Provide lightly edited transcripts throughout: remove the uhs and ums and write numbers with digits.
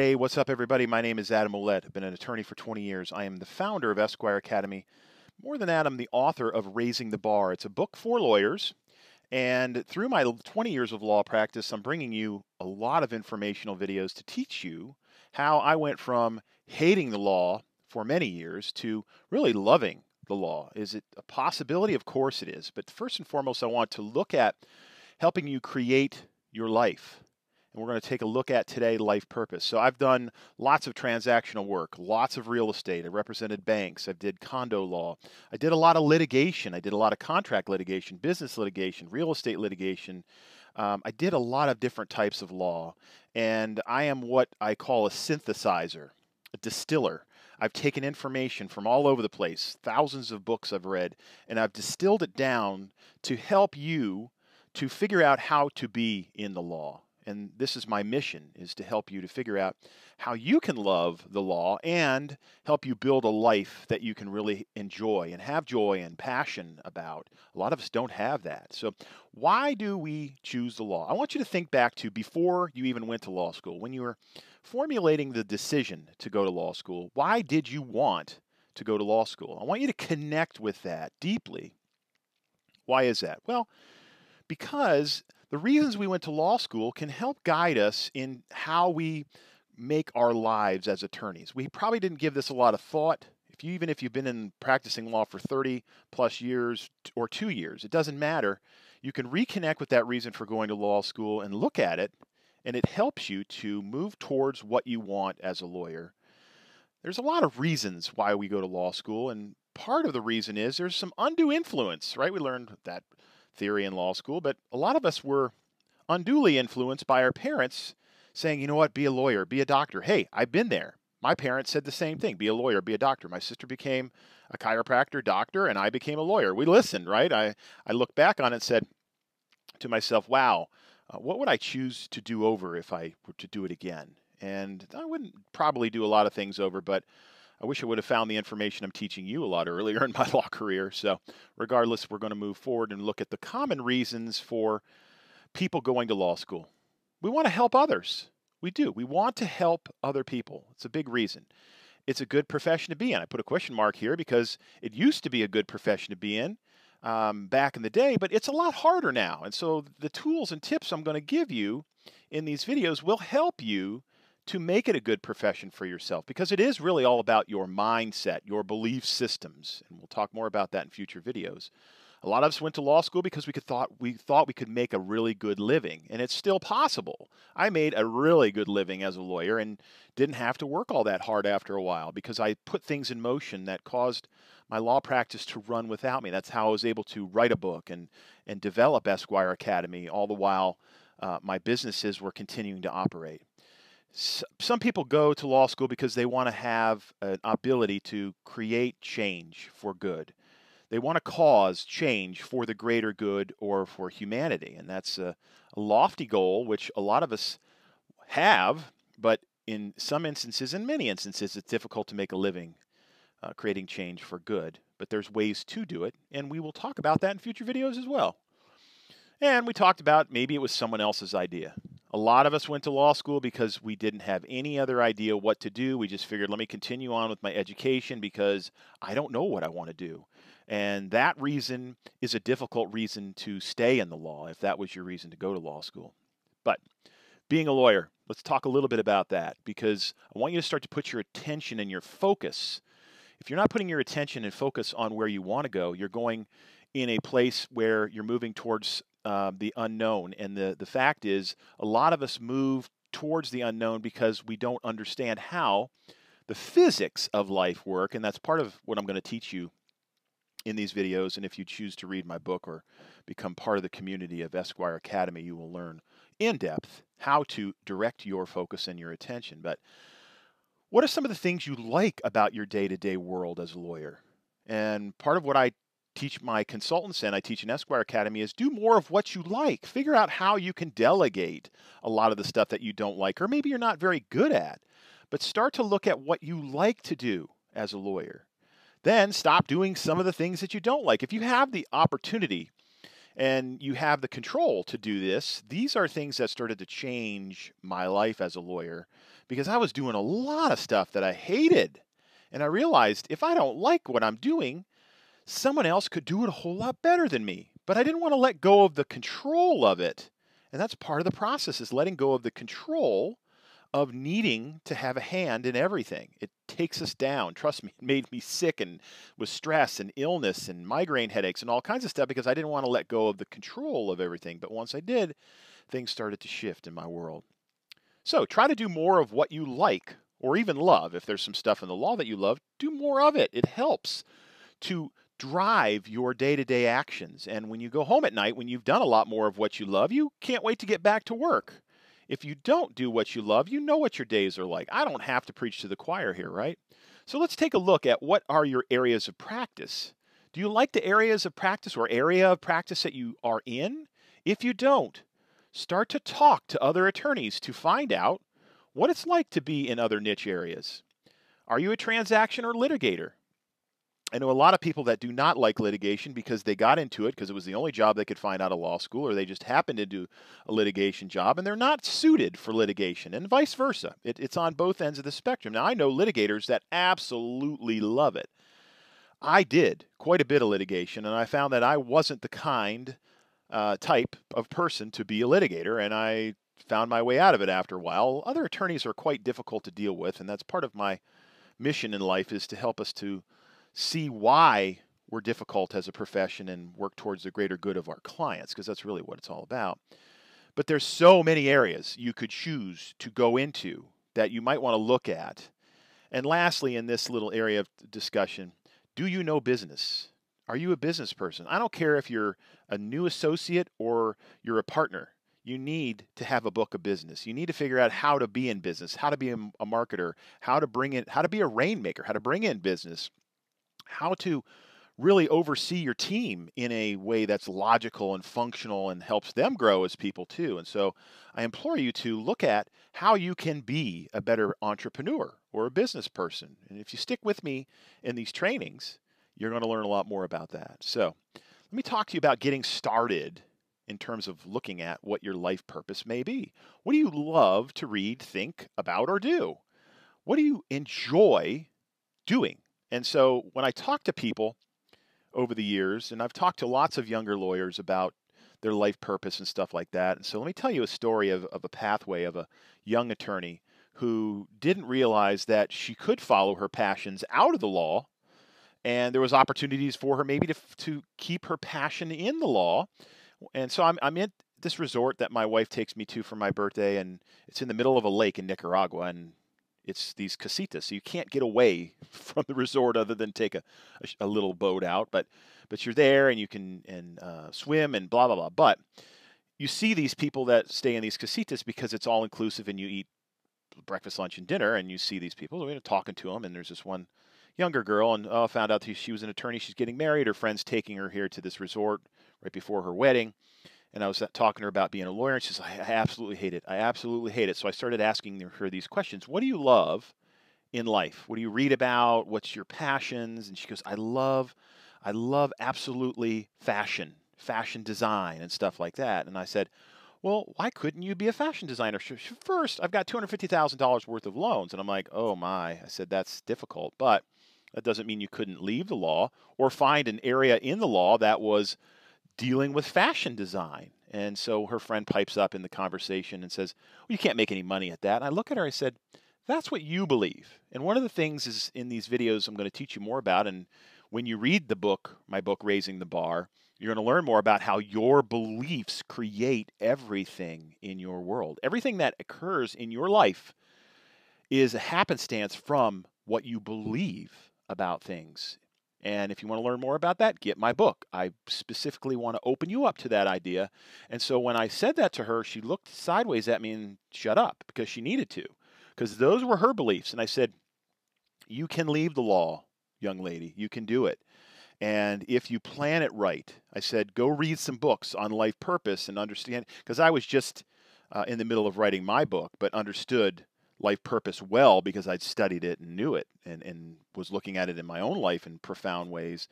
Hey, what's up, everybody? My name is Adam Ouellette. I've been an attorney for 20 years. I am the founder of Esquire Academy. More than that, I'm the author of Raising the Bar. It's a book for lawyers. And through my 20 years of law practice, I'm bringing you a lot of informational videos to teach you how I went from hating the law for many years to really loving the law. Is it a possibility? Of course it is. But first and foremost, I want to look at helping you create your life. And we're going to take a look at today life purpose. So I've done lots of transactional work, lots of real estate. I represented banks. I did condo law. I did a lot of litigation. I did a lot of contract litigation, business litigation, real estate litigation. I did a lot of different types of law. And I am what I call a synthesizer, a distiller. I've taken information from all over the place, thousands of books I've read, and I've distilled it down to help you to figure out how to be in the law. And this is my mission, is to help you to figure out how you can love the law and help you build a life that you can really enjoy and have joy and passion about. A lot of us don't have that. So why do we choose the law? I want you to think back to before you even went to law school, when you were formulating the decision to go to law school. Why did you want to go to law school? I want you to connect with that deeply. Why is that? Well, because the reasons we went to law school can help guide us in how we make our lives as attorneys. We probably didn't give this a lot of thought. Even if you've been in practicing law for 30 plus years or 2 years, it doesn't matter. You can reconnect with that reason for going to law school and look at it, and it helps you to move towards what you want as a lawyer. There's a lot of reasons why we go to law school, and part of the reason is there's some undue influence, right? We learned that theory in law school, but a lot of us were unduly influenced by our parents saying, you know what, be a lawyer, be a doctor. Hey, I've been there. My parents said the same thing, be a lawyer, be a doctor. My sister became a chiropractor doctor, and I became a lawyer. We listened, right? I looked back on it and said to myself, wow, what would I choose to do over if I were to do it again? And I wouldn't probably do a lot of things over, but I wish I would have found the information I'm teaching you a lot earlier in my law career. So regardless, we're going to move forward and look at the common reasons for people going to law school. We want to help others. We do. We want to help other people. It's a big reason. It's a good profession to be in. I put a question mark here because it used to be a good profession to be in back in the day, but it's a lot harder now. And so the tools and tips I'm going to give you in these videos will help you to make it a good profession for yourself, because it is really all about your mindset, your belief systems. And we'll talk more about that in future videos. A lot of us went to law school because we thought we could make a really good living, and it's still possible. I made a really good living as a lawyer and didn't have to work all that hard after a while because I put things in motion that caused my law practice to run without me. That's how I was able to write a book and develop Esquire Academy, all the while my businesses were continuing to operate. Some people go to law school because they want to have an ability to create change for good. They want to cause change for the greater good or for humanity. And that's a lofty goal, which a lot of us have, but in some instances, in many instances, it's difficult to make a living creating change for good. But there's ways to do it, and we will talk about that in future videos as well. And we talked about maybe it was someone else's idea. A lot of us went to law school because we didn't have any other idea what to do. We just figured, let me continue on with my education because I don't know what I want to do. And that reason is a difficult reason to stay in the law if that was your reason to go to law school. But being a lawyer, let's talk a little bit about that, because I want you to start to put your attention and your focus. If you're not putting your attention and focus on where you want to go, you're going in a place where you're moving towards the unknown. And the fact is, a lot of us move towards the unknown because we don't understand how the physics of life work. And that's part of what I'm going to teach you in these videos. And if you choose to read my book or become part of the community of Esquire Academy, you will learn in depth how to direct your focus and your attention. But what are some of the things you like about your day-to-day world as a lawyer? And part of what I teach my consultants and I teach in Esquire Academy is do more of what you like. Figure out how you can delegate a lot of the stuff that you don't like, or maybe you're not very good at, but start to look at what you like to do as a lawyer. Then stop doing some of the things that you don't like. If you have the opportunity and you have the control to do this. These are things that started to change my life as a lawyer, because I was doing a lot of stuff that I hated. And I realized if I don't like what I'm doing, someone else could do it a whole lot better than me. But I didn't want to let go of the control of it. And that's part of the process, is letting go of the control of needing to have a hand in everything. It takes us down. Trust me, it made me sick and with stress and illness and migraine headaches and all kinds of stuff, because I didn't want to let go of the control of everything. But once I did, things started to shift in my world. So try to do more of what you like or even love. If there's some stuff in the law that you love, do more of it. It helps to drive your day-to-day actions. And when you go home at night, when you've done a lot more of what you love, you can't wait to get back to work. If you don't do what you love, you know what your days are like. I don't have to preach to the choir here, right? So let's take a look at what are your areas of practice. Do you like the areas of practice or area of practice that you are in? If you don't, start to talk to other attorneys to find out what it's like to be in other niche areas. Are you a transaction or litigator? I know a lot of people that do not like litigation because they got into it because it was the only job they could find out of law school, or they just happened to do a litigation job and they're not suited for litigation, and vice versa. It's on both ends of the spectrum. Now, I know litigators that absolutely love it. I did quite a bit of litigation, and I found that I wasn't the kind type of person to be a litigator, and I found my way out of it after a while. Other attorneys are quite difficult to deal with, and that's part of my mission in life, is to help us to see why we're difficult as a profession and work towards the greater good of our clients, because that's really what it's all about. But there's so many areas you could choose to go into that you might want to look at. And lastly, in this little area of discussion, do you know business? Are you a business person? I don't care if you're a new associate or you're a partner. You need to have a book of business. You need to figure out how to be in business, how to be a marketer, how to be a rainmaker, how to bring in business, how to really oversee your team in a way that's logical and functional and helps them grow as people too. And so I implore you to look at how you can be a better entrepreneur or a business person. And if you stick with me in these trainings, you're going to learn a lot more about that. So let me talk to you about getting started in terms of looking at what your life purpose may be. What do you love to read, think about, or do? What do you enjoy doing? And so when I talk to people over the years, and I've talked to lots of younger lawyers about their life purpose and stuff like that. And so let me tell you a story of a pathway of a young attorney who didn't realize that she could follow her passions out of the law. And there was opportunities for her maybe to keep her passion in the law. And so I'm at this resort that my wife takes me to for my birthday. And it's in the middle of a lake in Nicaragua. And it's these casitas, so you can't get away from the resort other than take a little boat out. But you're there, and you can swim and blah, blah, blah. But you see these people that stay in these casitas because it's all-inclusive, and you eat breakfast, lunch, and dinner, and you see these people. We're talking to them, and there's this one younger girl, and found out she was an attorney. She's getting married. Her friend's taking her here to this resort right before her wedding. And I was talking to her about being a lawyer, and she says, I absolutely hate it. I absolutely hate it. So I started asking her these questions. What do you love in life? What do you read about? What's your passions? And she goes, I love absolutely fashion design and stuff like that. And I said, well, why couldn't you be a fashion designer? She said, first, I've got $250,000 worth of loans. And I'm like, oh my. I said, that's difficult. But that doesn't mean you couldn't leave the law or find an area in the law that was dealing with fashion design. And so her friend pipes up in the conversation and says, well, you can't make any money at that. And I look at her, I said, that's what you believe. And one of the things is in these videos I'm going to teach you more about. And when you read the book, my book, Raising the Bar, you're going to learn more about how your beliefs create everything in your world. Everything that occurs in your life is a happenstance from what you believe about things. And if you want to learn more about that, get my book. I specifically want to open you up to that idea. And so when I said that to her, she looked sideways at me and shut up, because she needed to, because those were her beliefs. And I said, you can leave the law, young lady. You can do it. And if you plan it right, I said, go read some books on life purpose and understand, because I was just in the middle of writing my book, but understood life purpose well because I'd studied it and knew it and was looking at it in my own life in profound ways.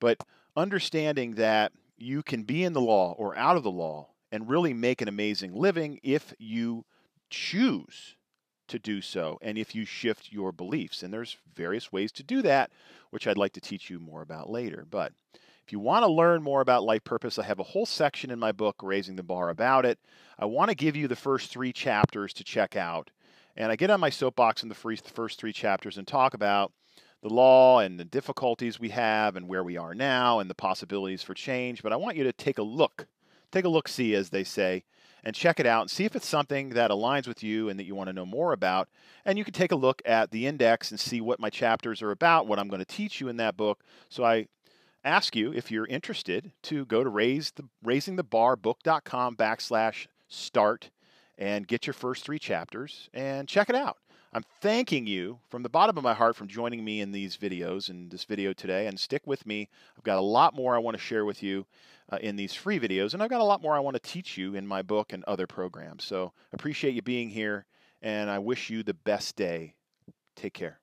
But understanding that you can be in the law or out of the law and really make an amazing living if you choose to do so and if you shift your beliefs. And there's various ways to do that, which I'd like to teach you more about later. But if you want to learn more about life purpose, I have a whole section in my book, Raising the Bar, about it. I want to give you the first three chapters to check out. And I get on my soapbox in the first three chapters and talk about the law and the difficulties we have and where we are now and the possibilities for change. But I want you to take a look-see, as they say, and check it out and see if it's something that aligns with you and that you want to know more about. And you can take a look at the index and see what my chapters are about, what I'm going to teach you in that book. So I ask you, if you're interested, to go to raisingthebarbook.com/start and get your first three chapters and check it out. I'm thanking you from the bottom of my heart for joining me in these videos and this video today. And stick with me. I've got a lot more I want to share with you in these free videos. And I've got a lot more I want to teach you in my book and other programs. So I appreciate you being here, and I wish you the best day. Take care.